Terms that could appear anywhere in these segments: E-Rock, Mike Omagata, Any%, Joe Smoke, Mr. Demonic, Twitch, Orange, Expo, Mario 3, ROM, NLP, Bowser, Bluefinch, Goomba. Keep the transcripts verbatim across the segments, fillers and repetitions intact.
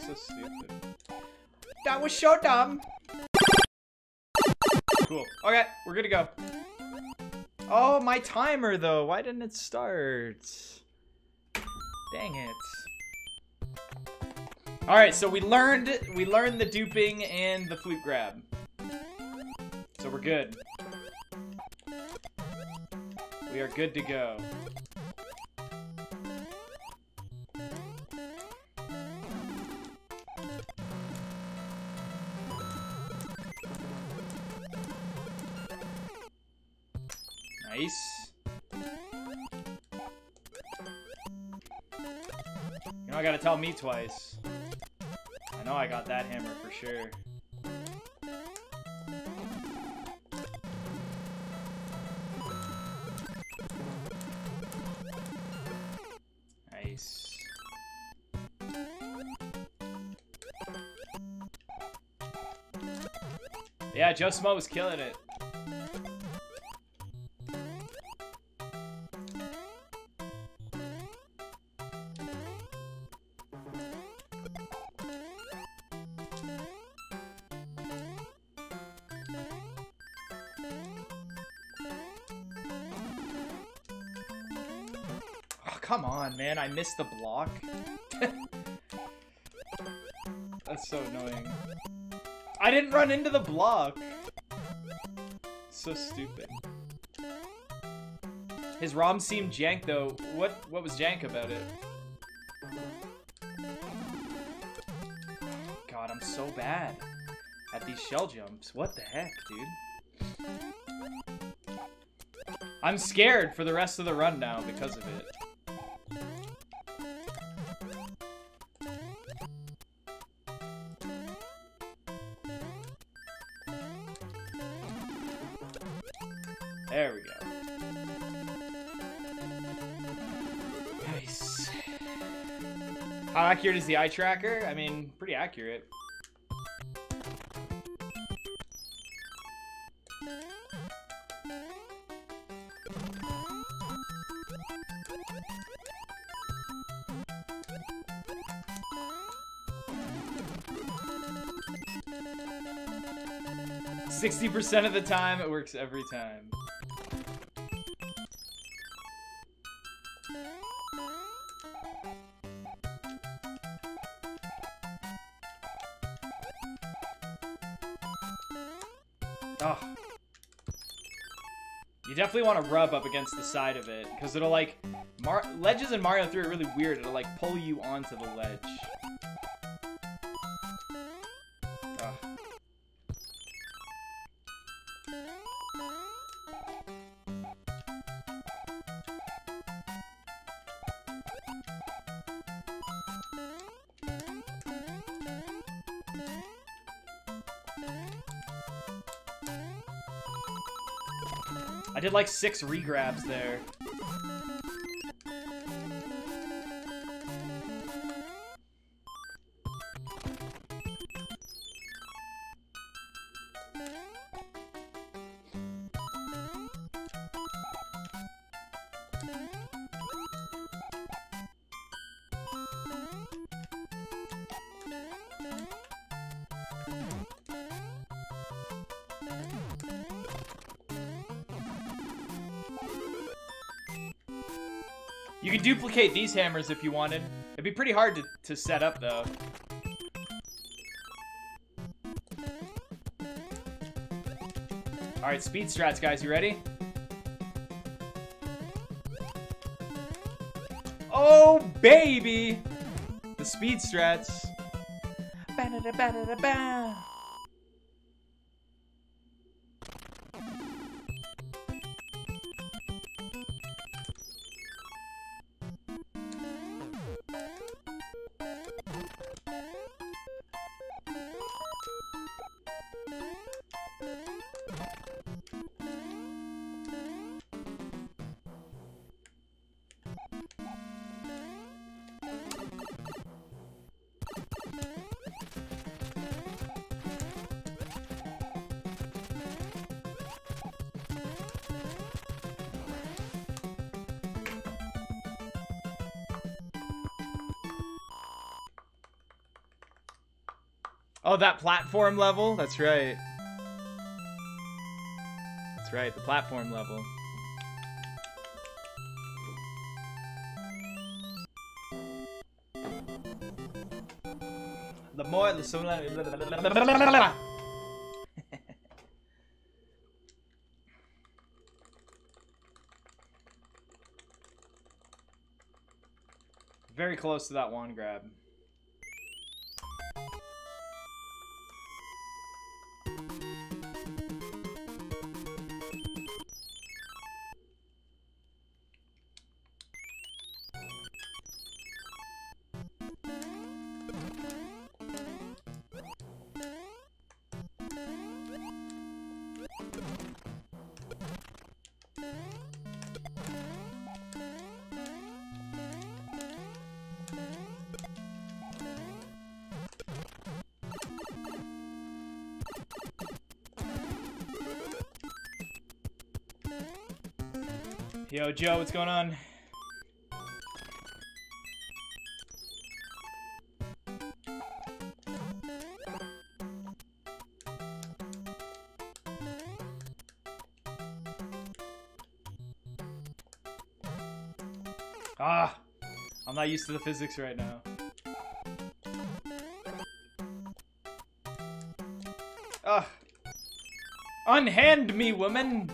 So stupid. That was so dumb. Cool. Okay, we're good to go. Oh, my timer though. Why didn't it start? Dang it. All right, so we learned we learned the duping and the flute grab. So we're good. We are good to go. Nice. You know, I gotta tell me twice. I know I got that hammer for sure. Nice. Yeah, Joe Smoke was killing it. Come on, man, I missed the block. That's so annoying. I didn't run into the block. So stupid. His ROM seemed jank though. What what was jank about it? God, I'm so bad at these shell jumps. What the heck, dude? I'm scared for the rest of the run now because of it. There we go. Nice. How accurate is the eye tracker? I mean, pretty accurate. sixty percent of the time, it works every time. Oh. You definitely want to rub up against the side of it, because it'll like... Mar ledges in Mario three are really weird. It'll like pull you onto the ledge. Oh. I did like six regrabs there. You can duplicate these hammers if you wanted. It'd be pretty hard to, to set up, though. Alright, speed strats, guys. You ready? Oh, baby! The speed strats. Ba-da-da-ba-da-da-ba. Oh, that platform level? That's right. That's right, the platform level. The more the sooner. Very close to that wand grab. Yo, Joe, what's going on? Ah, I'm not used to the physics right now. Ah, unhand me, woman.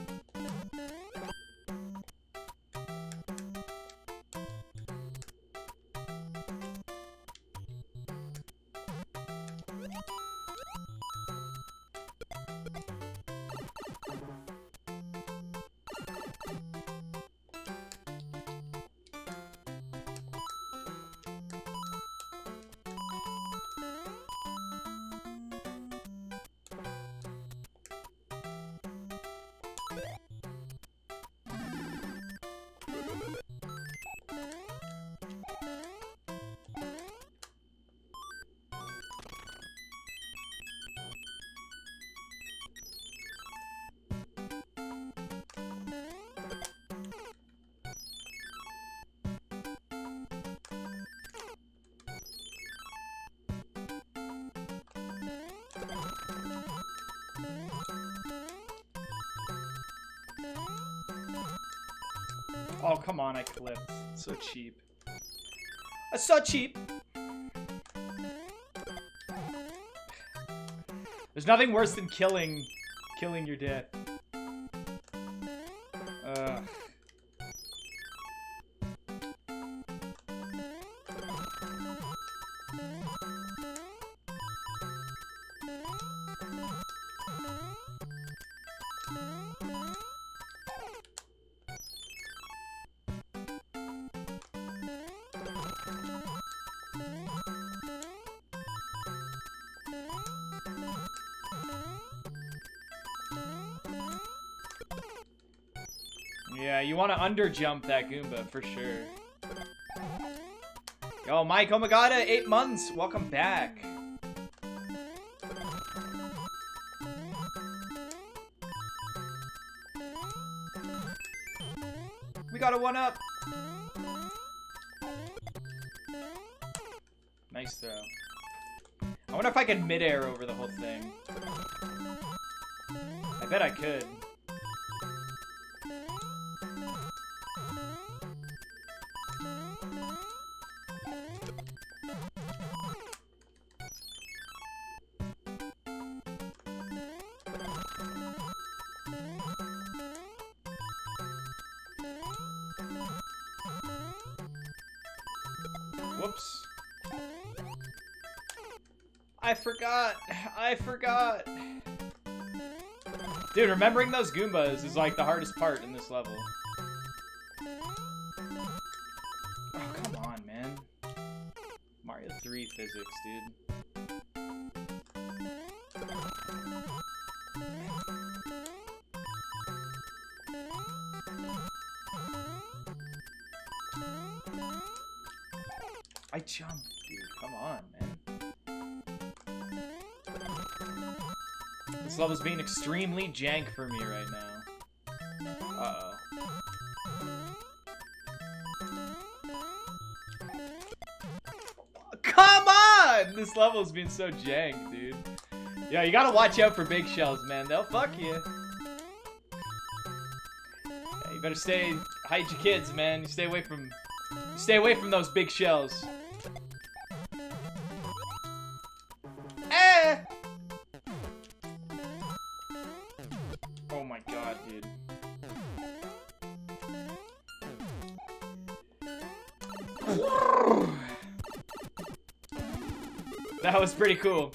Oh, come on, I clipped. So cheap. It's so cheap! There's nothing worse than killing... killing your dad. Ugh. Yeah, you want to underjump that Goomba, for sure. Yo, Mike Omagata, eight months! Welcome back! We got a one-up! Nice throw. I wonder if I can mid-air over the whole thing. I bet I could. Whoops. I forgot. I forgot. Dude, remembering those Goombas is like the hardest part in this level. Oh, come on, man. Mario three physics, dude. I jumped, dude. Come on, man. This level's being extremely jank for me right now. Uh-oh. Come on! this level is being so jank, dude. Yeah, you gotta watch out for big shells, man. They'll fuck you. Yeah, you better stay, hide your kids, man. You stay away from, stay away from those big shells. Eh! Oh my god, dude. That was pretty cool.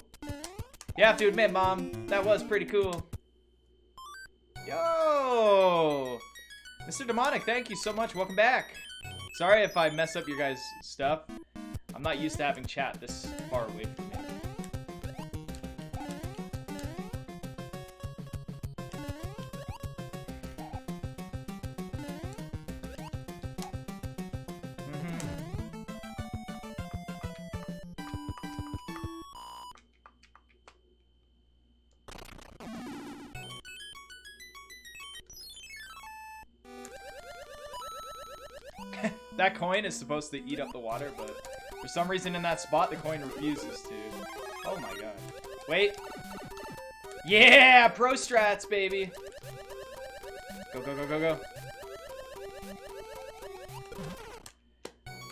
You have to admit, Mom, that was pretty cool. Yo! Mister Demonic, thank you so much. Welcome back. Sorry if I mess up your guys' stuff. I'm not used to having chat this far away from that coin is supposed to eat up the water, but for some reason in that spot, the coin refuses to. Oh my god. Wait. Yeah! Pro strats, baby! Go, go, go, go, go.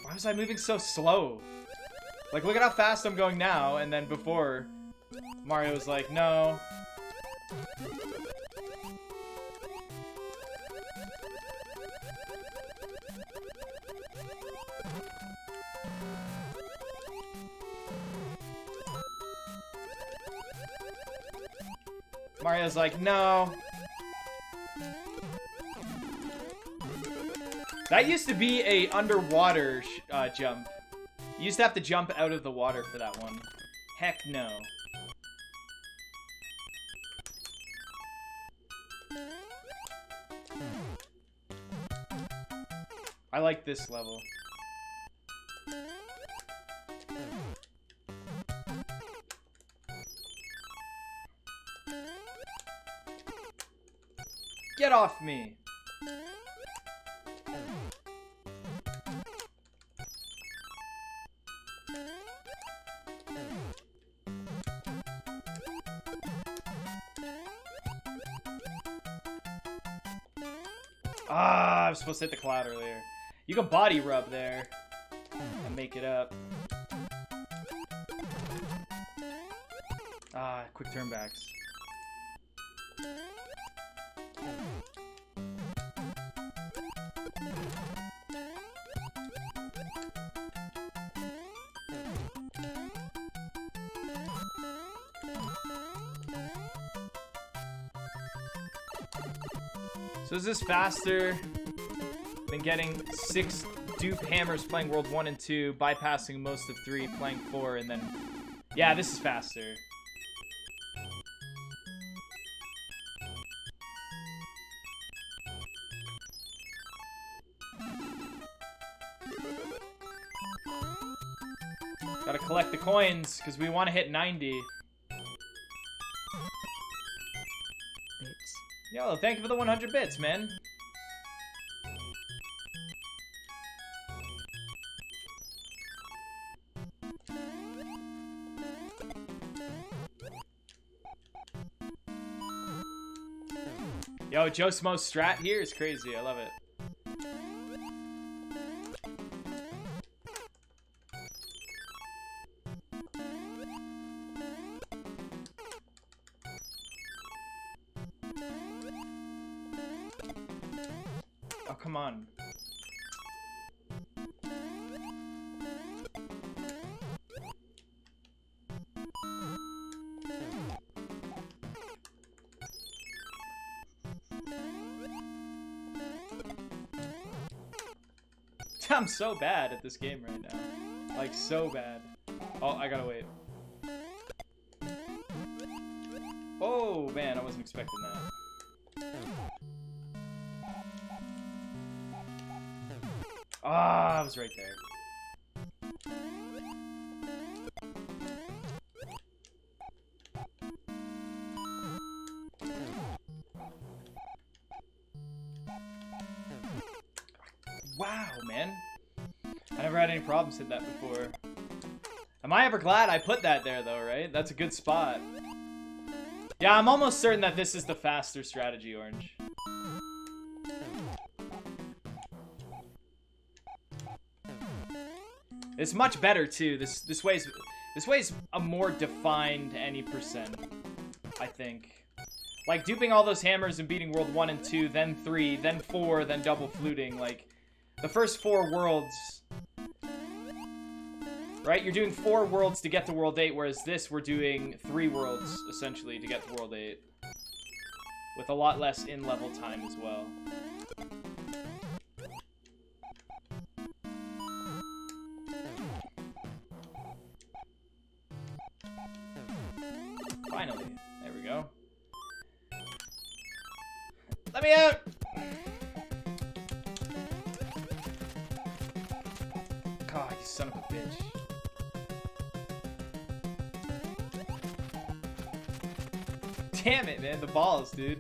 Why was I moving so slow? Like, look at how fast I'm going now, and then before, Mario was like, no. Mario's like, no. That used to be a underwater sh uh, jump. You used to have to jump out of the water for that one. Heck no. I like this level. Get off me! Ah, I was supposed to hit the cloud earlier. You can body rub there and make it up. Ah, quick turnbacks. So is this faster than getting six dupe hammers playing World one and two, bypassing most of three, playing four, and then... Yeah, this is faster. Gotta collect the coins, because we want to hit ninety. Yo, thank you for the one hundred bits, man. Yo, Joe Smoke's strat here is crazy. I love it. Come on. I'm so bad at this game right now. Like, so bad. Oh, I gotta wait. Oh, man, I wasn't expecting that. Ah, I was right there. Wow, man. I never had any problems with that before. Am I ever glad I put that there, though, right? That's a good spot. Yeah, I'm almost certain that this is the faster strategy, Orange. It's much better, too. This this way's this way's a more defined any percent, I think. Like, duping all those hammers and beating world one and two, then three, then four, then double fluting. Like, the first four worlds... Right? You're doing four worlds to get to world eight, whereas this, we're doing three worlds, essentially, to get to world eight. With a lot less in-level time as well. Finally. There we go. Let me out! God, you son of a bitch. Damn it, man. The balls, dude.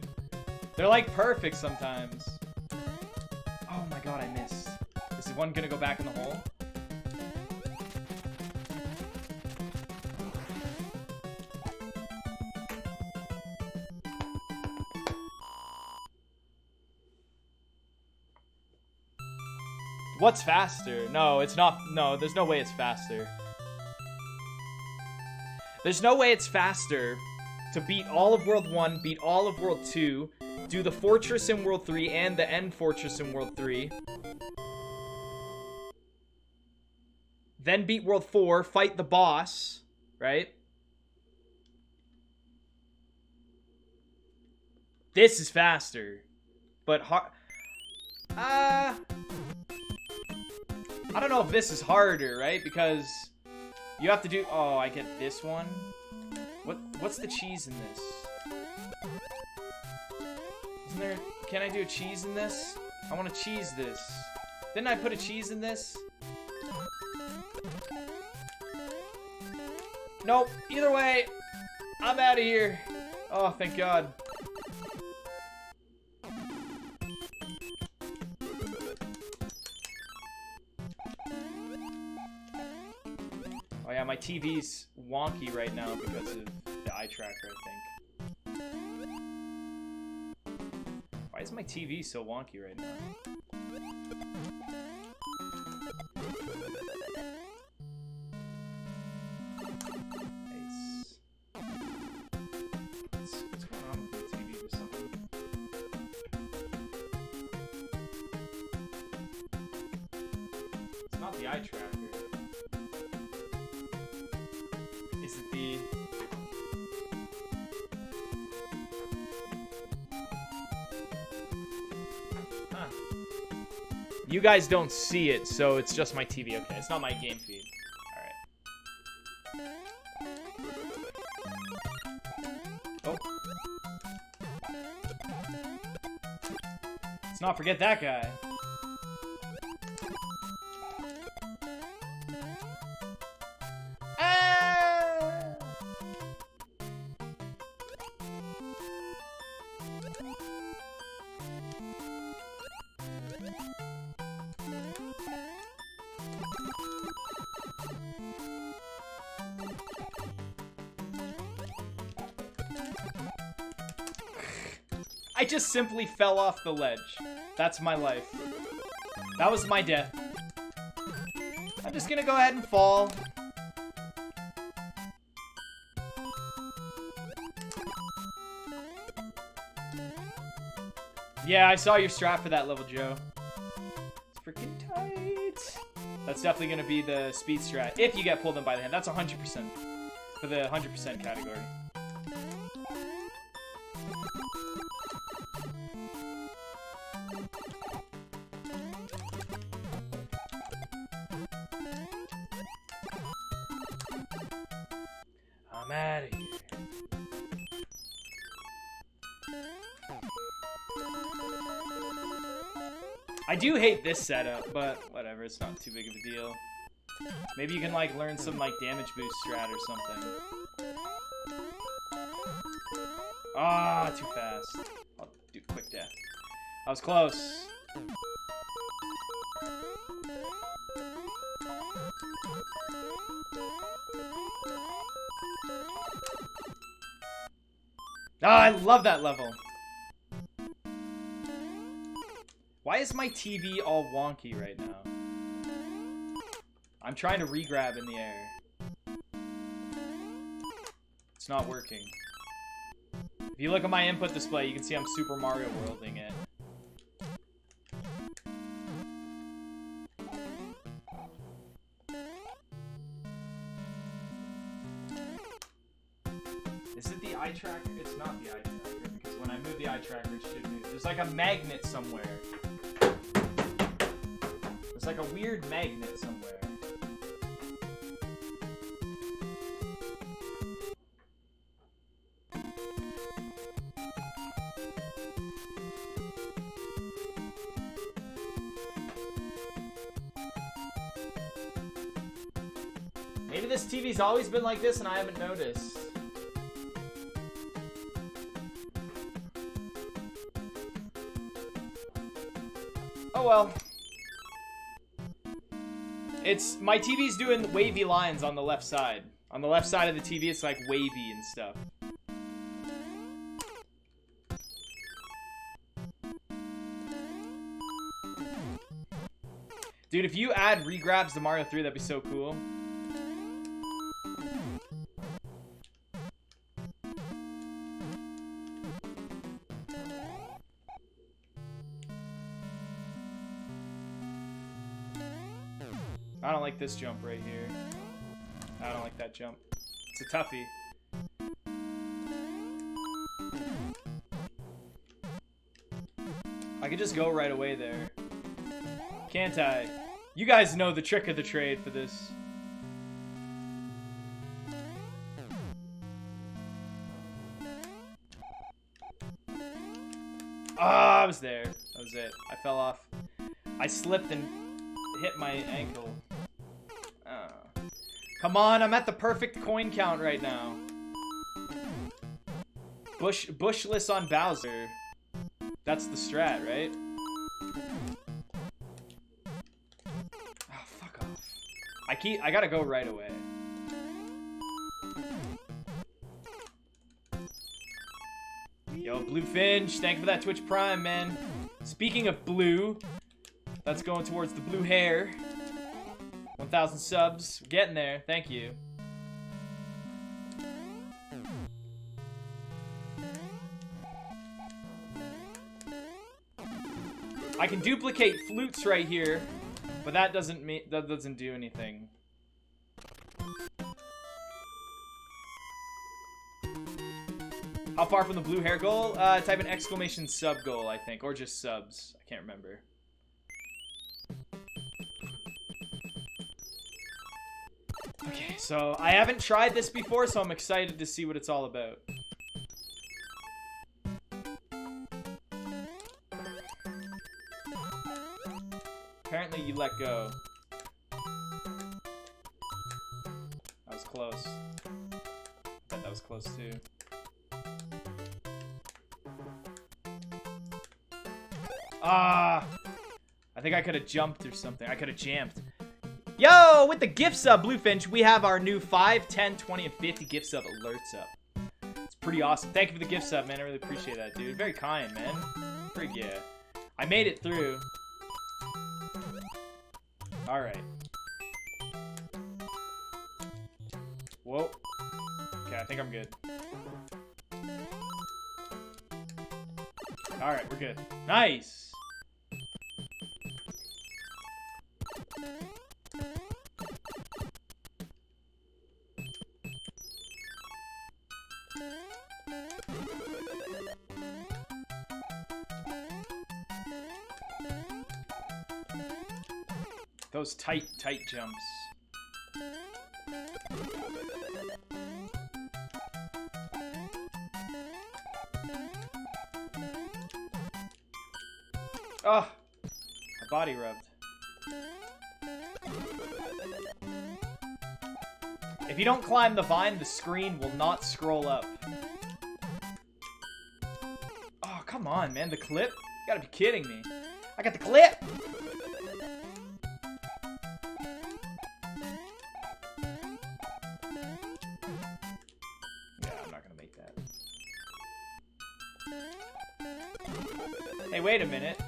They're like perfect sometimes. Oh my god, I missed. Is one gonna go back in the hole? What's faster? No, it's not. No, there's no way it's faster. There's no way it's faster. To beat all of World one, beat all of World two, do the Fortress in World three and the End Fortress in World three. Then beat World four, fight the boss, right? This is faster. But hard... Uh... I don't know if this is harder, right? Because you have to do... Oh, I get this one. What what's the cheese in this? Isn't there can I do a cheese in this? I wanna cheese this. Didn't I put a cheese in this? Nope, either way, I'm out of here. Oh thank God. Oh yeah, my T V's wonky right now because of the eye tracker, I think. Why is my T V so wonky right now? Nice. What's, what's going on with the T V or something? It's not the eye tracker. You guys don't see it, so it's just my T V. Okay, it's not my game feed. Alright. Oh. Let's not forget that guy. I just simply fell off the ledge. That's my life. That was my death. I'm just gonna go ahead and fall. Yeah, I saw your strat for that level, Joe. It's freaking tight. That's definitely gonna be the speed strat. If you get pulled in by the hand, that's one hundred percent. For the one hundred percent category. I do hate this setup, but whatever, it's not too big of a deal. Maybe you can, like, learn some, like, damage boost strat or something. Ah, too fast. I'll do quick death. I was close. Oh, I love that level. Why is my T V all wonky right now? I'm trying to re-grab in the air. It's not working. If you look at my input display, you can see I'm Super Mario Worlding it. Is it the eye tracker? It's not the eye tracker, because when I move the eye tracker, it should move. There's like a magnet somewhere. There's like a weird magnet somewhere. Maybe this T V's always been like this and I haven't noticed. Oh well. It's, my T V's doing wavy lines on the left side. On the left side of the T V, it's like wavy and stuff. Dude, if you add re-grabs to Mario three, that'd be so cool. I don't like this jump right here. I don't like that jump. It's a toughie. I could just go right away there. Can't I? You guys know the trick of the trade for this. Ah, I was there. That was it. I fell off. I slipped and hit my ankle. Come on, I'm at the perfect coin count right now. Bush, bushless on Bowser. That's the strat, right? Oh, fuck off. I keep, I gotta go right away. Yo, Bluefinch, thank you for that Twitch Prime, man. Speaking of blue, that's going towards the blue hair. one thousand subs. We're getting there. Thank you. I can duplicate flutes right here, but that doesn't mean, that doesn't do anything. How far from the blue hair goal? Uh, type an exclamation sub goal, I think, or just subs. I can't remember. Okay, so I haven't tried this before, so I'm excited to see what it's all about. Apparently you let go. That was close. I bet that was close too. Ah! I think I could have jumped or something. I could have jammed. Yo, with the gift sub, Bluefinch, we have our new five, ten, twenty, and fifty gift sub alerts up. It's pretty awesome. Thank you for the gift sub, man. I really appreciate that, dude. Very kind, man. Frig yeah. I made it through. Alright. Whoa. Okay, I think I'm good. Alright, we're good. Nice! Those tight, tight jumps. Ah, oh, my body rubbed. If you don't climb the vine, the screen will not scroll up. Oh, come on, man. The clip? You gotta be kidding me. I got the clip! Hey, wait a minute.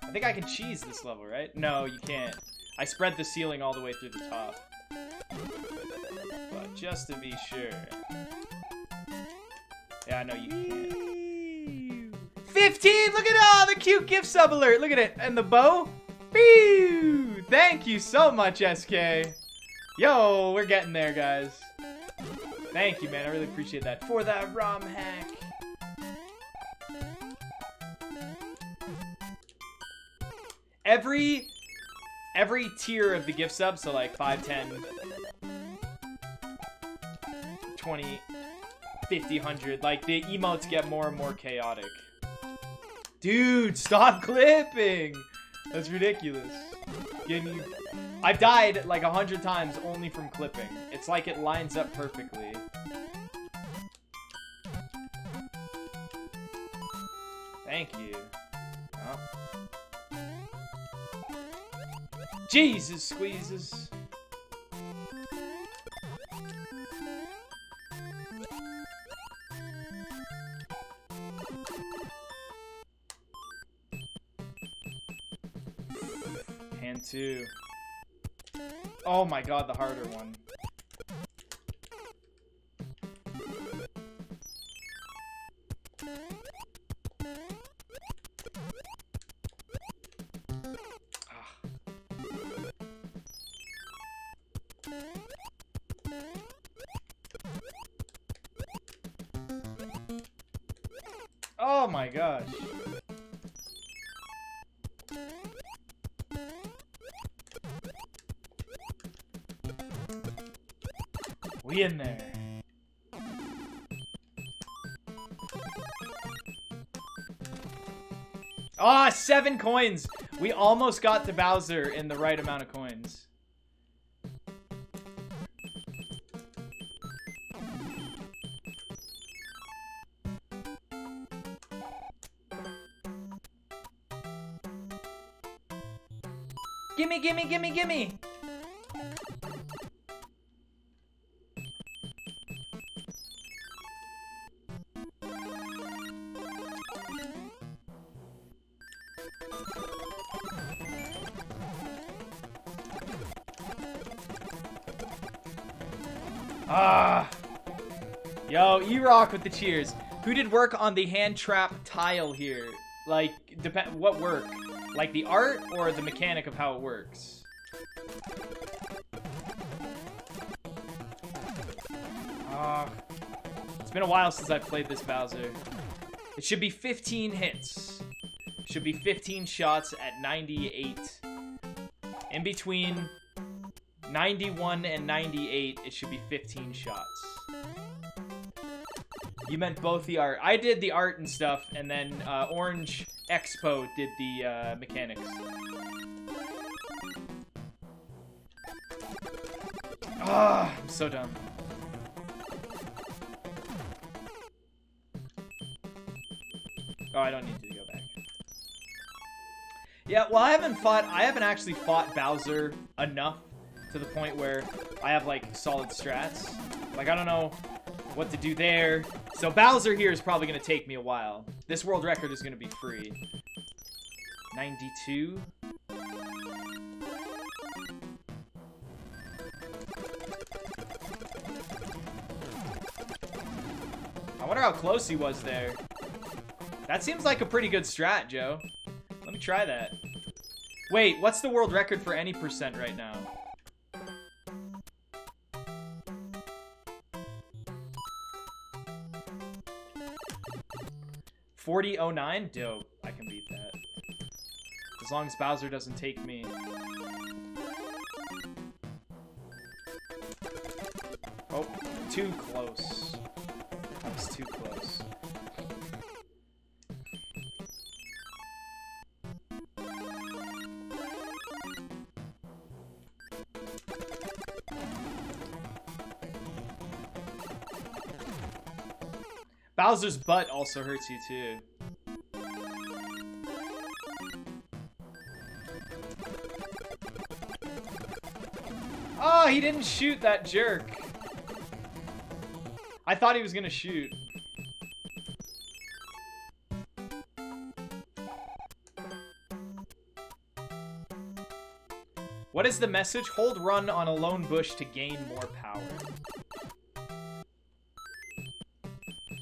I think I can cheese this level, right? No, you can't. I spread the ceiling all the way through the top. But just to be sure. Yeah, I know you can't. fifteen! Look at all the cute gift sub alert! Look at it! And the bow? Pew! Thank you so much, S K. Yo, we're getting there, guys. Thank you, man. I really appreciate that. For that ROM hack. Every every tier of the gift sub, so like five, ten, twenty, fifty, one hundred, like the emotes get more and more chaotic. Dude, stop clipping. That's ridiculous. You, I've died like a hundred times only from clipping. It's like it lines up perfectly. Thank you. Oh. Jesus squeezes. Two. Oh my god, the harder one. Oh my gosh. We in there. Ah, oh, seven coins. We almost got to Bowser in the right amount of coins. Gimme, gimme, gimme, gimme. Ah, yo, E-Rock with the cheers. Who did work on the hand trap tile here? Like, depend what work? Like the art or the mechanic of how it works? Ah, it's been a while since I've played this Bowser. It should be fifteen hits. It should be fifteen shots at ninety-eight. In between ninety-one and ninety-eight, it should be fifteen shots. You meant both the art. I did the art and stuff, and then uh, Orange Expo did the uh, mechanics. Ah, I'm so dumb. Oh, I don't need to go back. Yeah, well, I haven't fought. I haven't actually fought Bowser enough. To the point where I have, like, solid strats. Like, I don't know what to do there. So Bowser here is probably going to take me a while. This world record is going to be free. ninety-two. I wonder how close he was there. That seems like a pretty good strat, Joe. Let me try that. Wait, what's the world record for any percent right now? forty oh nine? Dope. I can beat that. As long as Bowser doesn't take me. Oh, too close. That was too close. Bowser's butt also hurts you, too. Oh, he didn't shoot, that jerk. I thought he was gonna shoot. What is the message? Hold run on a lone bush to gain more power.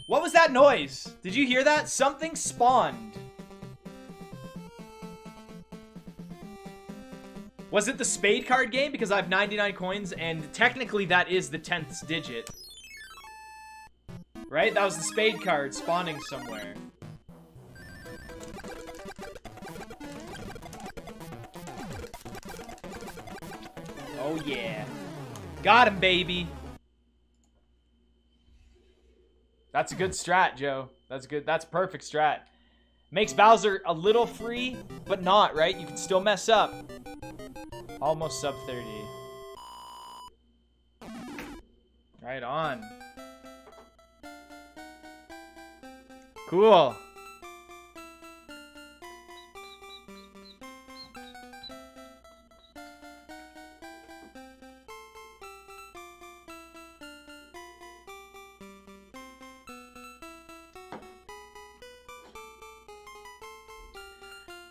What was that noise? Did you hear that? Something spawned. Was it the spade card game? Because I have ninety-nine coins, and technically that is the tenth digit. Right? That was the spade card spawning somewhere. Oh yeah. Got him, baby. That's a good strat, Joe. That's good. That's a perfect strat. Makes Bowser a little free, but not, right? You can still mess up. Almost sub thirty. Right on. Cool.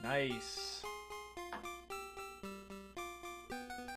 Nice.